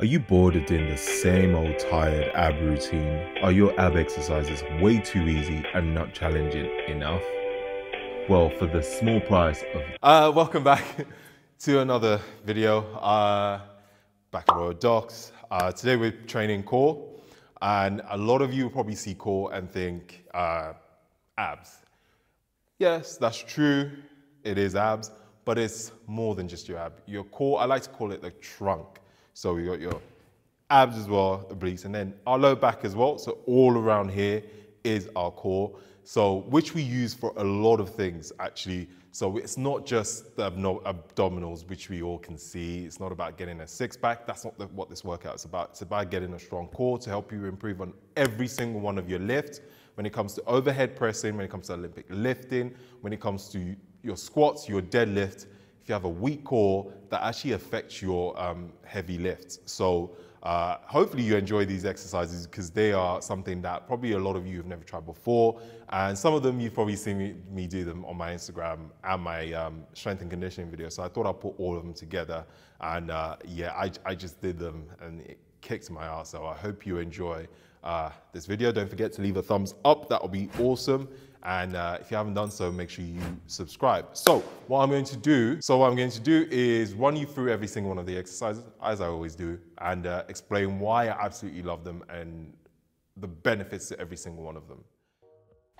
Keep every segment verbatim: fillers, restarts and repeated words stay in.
Are you bored of doing the same old tired ab routine? Are your ab exercises way too easy and not challenging enough? Well, for the small price of... Uh, welcome back to another video, uh, back at Royal Docs. Uh, today we're training core, and a lot of you probably see core and think uh, abs. Yes, that's true, it is abs, but it's more than just your ab. Your core, I like to call it the trunk. So we got your abs as well, obliques, and then our low back as well. So all around here is our core. So which we use for a lot of things actually. So it's not just the abdominals, which we all can see. It's not about getting a six pack. That's not the, what this workout is about. It's about getting a strong core to help you improve on every single one of your lifts. When it comes to overhead pressing, when it comes to Olympic lifting, when it comes to your squats, your deadlift, you have a weak core, that actually affects your um, heavy lifts. So uh, hopefully you enjoy these exercises, because they are something that probably a lot of you have never tried before. And some of them you've probably seen me, me do them on my Instagram and my um, strength and conditioning video. So I thought I'd put all of them together. And uh, yeah, I, I just did them and it kicked my ass. So I hope you enjoy uh, this video. Don't forget to leave a thumbs up. That would be awesome. And uh, if you haven't done so, make sure you subscribe. So what I'm going to do, so what I'm going to do is run you through every single one of the exercises, as I always do, and uh, explain why I absolutely love them and the benefits to every single one of them.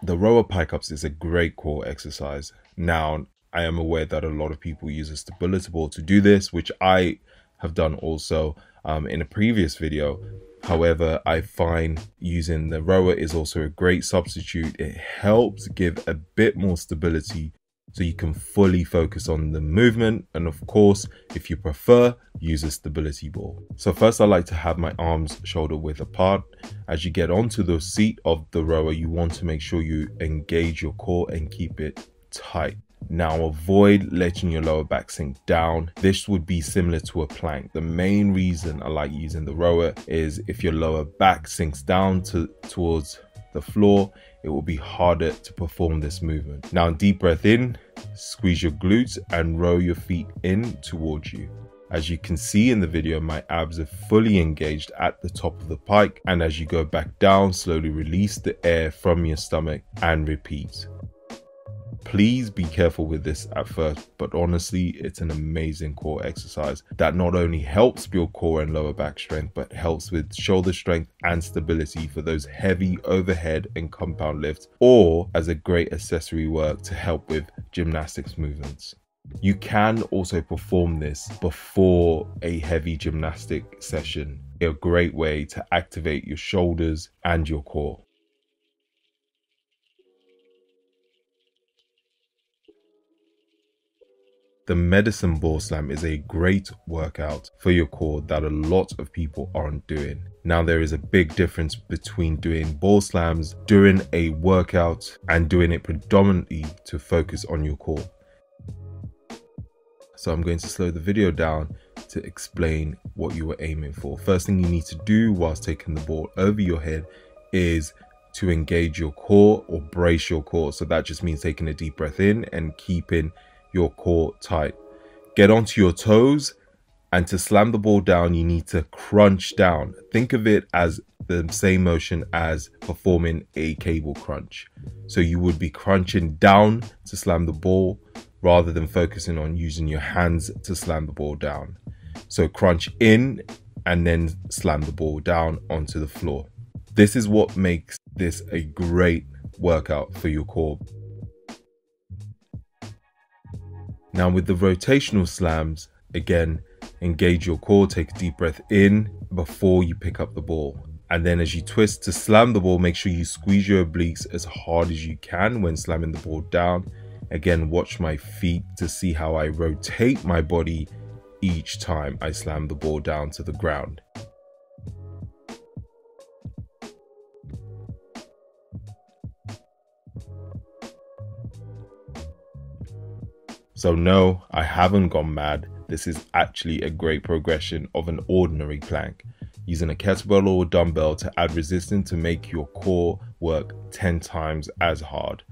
The row of pike ups is a great core exercise. Now, I am aware that a lot of people use a stability ball to do this, which I have done also um, in a previous video. However, I find using the rower is also a great substitute. It helps give a bit more stability so you can fully focus on the movement. And of course, if you prefer, use a stability ball. So first, I like to have my arms shoulder width apart. As you get onto the seat of the rower, you want to make sure you engage your core and keep it tight. Now avoid letting your lower back sink down. This would be similar to a plank. The main reason I like using the rower is if your lower back sinks down to, towards the floor, it will be harder to perform this movement. Now deep breath in, squeeze your glutes and row your feet in towards you. As you can see in the video, my abs are fully engaged at the top of the pike, and as you go back down, slowly release the air from your stomach and repeat. Please be careful with this at first, but honestly, it's an amazing core exercise that not only helps build core and lower back strength, but helps with shoulder strength and stability for those heavy overhead and compound lifts, or as a great accessory work to help with gymnastics movements. You can also perform this before a heavy gymnastic session. It's a great way to activate your shoulders and your core. The medicine ball slam is a great workout for your core that a lot of people aren't doing. Now there is a big difference between doing ball slams during a workout and doing it predominantly to focus on your core. So I'm going to slow the video down to explain what you were aiming for. First thing you need to do whilst taking the ball over your head is to engage your core or brace your core. So that just means taking a deep breath in and keeping your core tight. Get onto your toes, and to slam the ball down you need to crunch down. Think of it as the same motion as performing a cable crunch. So you would be crunching down to slam the ball rather than focusing on using your hands to slam the ball down. So crunch in and then slam the ball down onto the floor. This is what makes this a great workout for your core. Now with the rotational slams, again, engage your core, take a deep breath in before you pick up the ball. And then as you twist to slam the ball, make sure you squeeze your obliques as hard as you can when slamming the ball down. Again, watch my feet to see how I rotate my body each time I slam the ball down to the ground. So no, I haven't gone mad. This is actually a great progression of an ordinary plank. Using a kettlebell or dumbbell to add resistance to make your core work ten times as hard.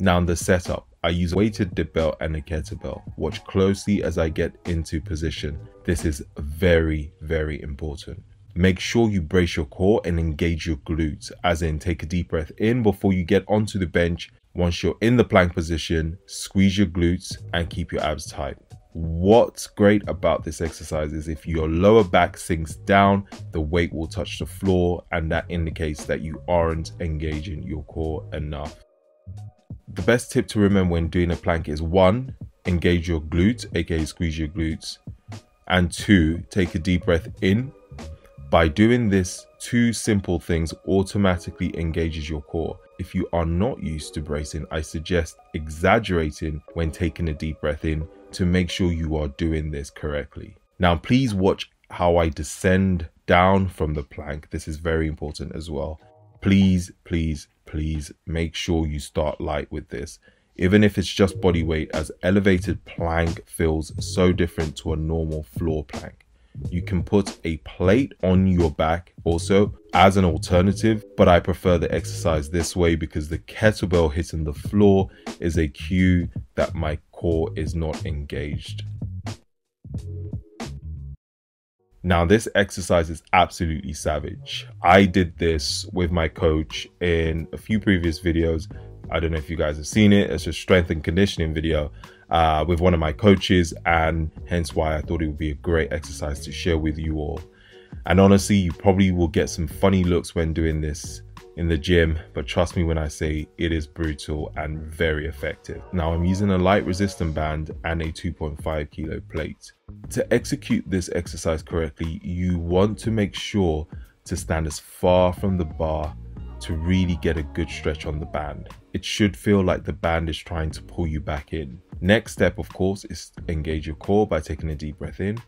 Now the setup. I use a weighted dip belt and a kettlebell. Watch closely as I get into position. This is very, very important. Make sure you brace your core and engage your glutes, as in take a deep breath in before you get onto the bench. Once you're in the plank position, squeeze your glutes and keep your abs tight. What's great about this exercise is if your lower back sinks down, the weight will touch the floor, and that indicates that you aren't engaging your core enough. The best tip to remember when doing a plank is one, engage your glutes, aka squeeze your glutes, and two, take a deep breath in. By doing this, two simple things automatically engages your core. If you are not used to bracing, I suggest exaggerating when taking a deep breath in to make sure you are doing this correctly. Now, please watch how I descend down from the plank. This is very important as well. Please, please, please make sure you start light with this. Even if it's just body weight, as elevated plank feels so different to a normal floor plank. You can put a plate on your back also as an alternative, but I prefer the exercise this way because the kettlebell hitting the floor is a cue that my core is not engaged. Now, this exercise is absolutely savage. I did this with my coach in a few previous videos. I don't know if you guys have seen it. It's a strength and conditioning video uh, with one of my coaches, and hence why I thought it would be a great exercise to share with you all. And honestly, you probably will get some funny looks when doing this in the gym, but trust me when I say it is brutal and very effective. Now, I'm using a light resistance band and a two point five kilo plate. To execute this exercise correctly, you want to make sure to stand as far from the bar to really get a good stretch on the band. It should feel like the band is trying to pull you back in. Next step, of course, is engage your core by taking a deep breath in,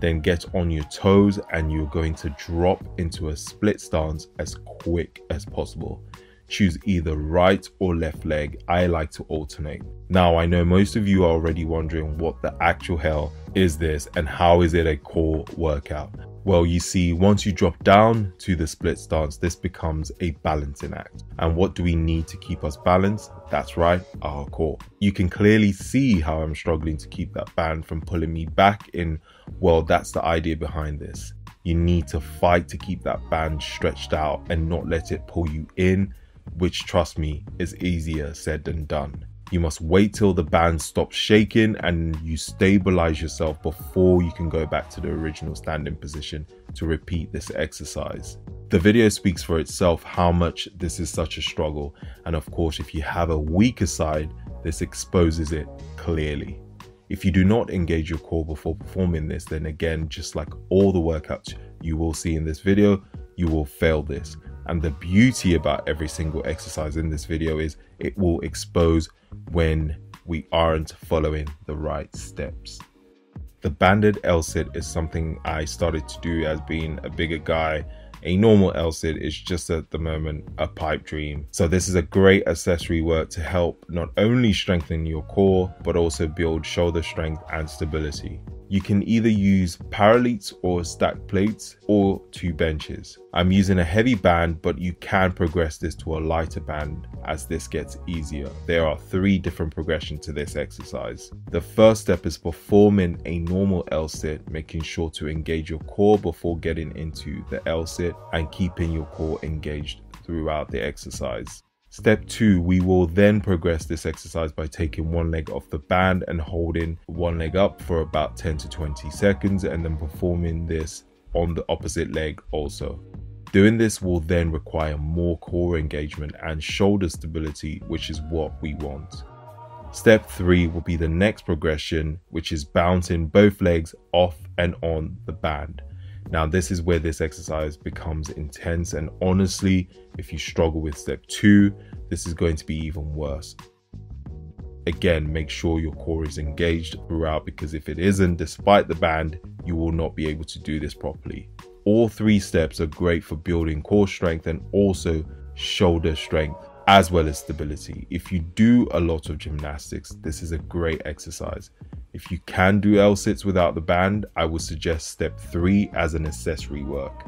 then get on your toes and you're going to drop into a split stance as quick as possible. Choose either right or left leg. I like to alternate. Now, I know most of you are already wondering what the actual hell is this and how is it a core workout? Well, you see, once you drop down to the split stance, this becomes a balancing act. And what do we need to keep us balanced? That's right, our core. You can clearly see how I'm struggling to keep that band from pulling me back in. Well, that's the idea behind this. You need to fight to keep that band stretched out and not let it pull you in, which, trust me, is easier said than done. You must wait till the band stops shaking and you stabilize yourself before you can go back to the original standing position to repeat this exercise. The video speaks for itself how much this is such a struggle, and of course, if you have a weaker side, this exposes it clearly. If you do not engage your core before performing this, then again, just like all the workouts you will see in this video, you will fail this. And the beauty about every single exercise in this video is it will expose when we aren't following the right steps. The banded L sit is something I started to do as being a bigger guy. A normal L sit is just at the moment a pipe dream. So this is a great accessory work to help not only strengthen your core, but also build shoulder strength and stability. You can either use parallels or stack plates or two benches. I'm using a heavy band, but you can progress this to a lighter band as this gets easier. There are three different progressions to this exercise. The first step is performing a normal L sit, making sure to engage your core before getting into the L sit and keeping your core engaged throughout the exercise. Step two, we will then progress this exercise by taking one leg off the band and holding one leg up for about ten to twenty seconds and then performing this on the opposite leg also. Doing this will then require more core engagement and shoulder stability, which is what we want. Step three will be the next progression, which is bouncing both legs off and on the band. Now, this is where this exercise becomes intense, and honestly, if you struggle with step two, this is going to be even worse. Again, make sure your core is engaged throughout, because if it isn't, despite the band, you will not be able to do this properly. All three steps are great for building core strength and also shoulder strength, as well as stability. If you do a lot of gymnastics, this is a great exercise. If you can do L sits without the band, I would suggest step three as an accessory work.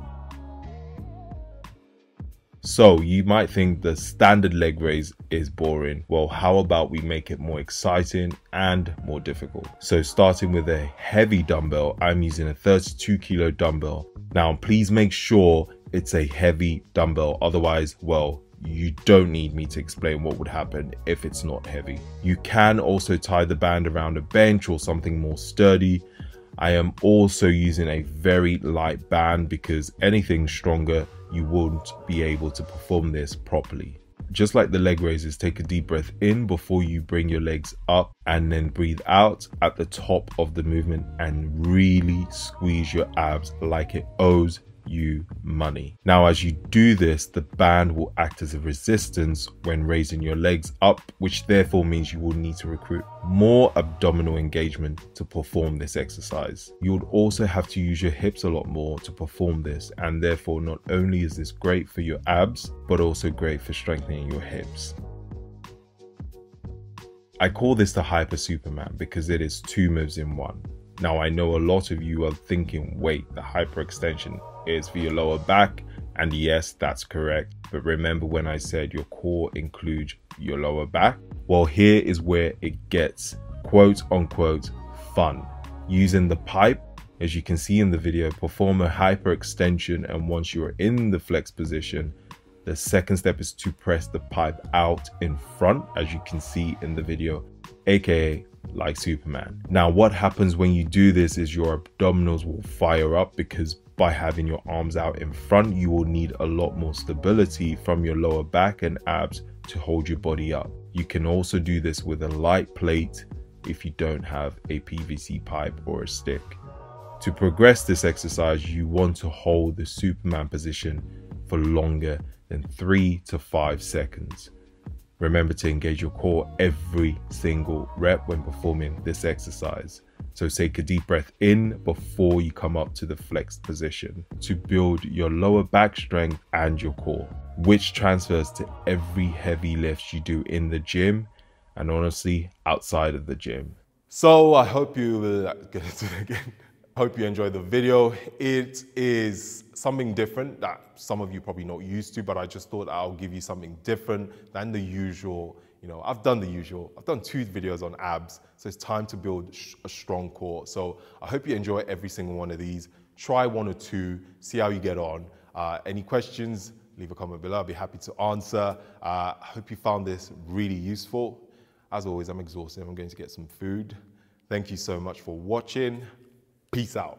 So you might think the standard leg raise is boring. Well, how about we make it more exciting and more difficult? So starting with a heavy dumbbell, I'm using a thirty-two kilo dumbbell. Now, please make sure it's a heavy dumbbell. Otherwise, well, you don't need me to explain what would happen if it's not heavy. You can also tie the band around a bench or something more sturdy. I am also using a very light band because anything stronger, you won't be able to perform this properly. Just like the leg raises, take a deep breath in before you bring your legs up and then breathe out at the top of the movement and really squeeze your abs like it owes you money. Now, as you do this, the band will act as a resistance when raising your legs up, which therefore means you will need to recruit more abdominal engagement to perform this exercise. You would also have to use your hips a lot more to perform this, and therefore not only is this great for your abs, but also great for strengthening your hips. I call this the Hyper Superman because it is two moves in one. Now, I know a lot of you are thinking, wait, the hyperextension is for your lower back, and yes, that's correct. But remember when I said your core includes your lower back? Well, here is where it gets quote unquote fun. Using the pipe, as you can see in the video, perform a hyperextension, and once you're in the flex position, the second step is to press the pipe out in front, as you can see in the video, aka like Superman. Now, what happens when you do this is your abdominals will fire up, because by having your arms out in front, you will need a lot more stability from your lower back and abs to hold your body up. You can also do this with a light plate if you don't have a P V C pipe or a stick. To progress this exercise, you want to hold the Superman position for longer than three to five seconds. Remember to engage your core every single rep when performing this exercise. So take a deep breath in before you come up to the flexed position to build your lower back strength and your core, which transfers to every heavy lift you do in the gym and honestly outside of the gym. So I hope you uh, get into it again. Hope you enjoyed the video. It is something different that some of you probably not used to, but I just thought I'll give you something different than the usual. You know, I've done the usual. I've done two videos on abs, so it's time to build a strong core. So I hope you enjoy every single one of these. Try one or two, see how you get on. Uh, any questions, leave a comment below. I'll be happy to answer. Uh, I hope you found this really useful. As always, I'm exhausted. I'm going to get some food. Thank you so much for watching. Peace out.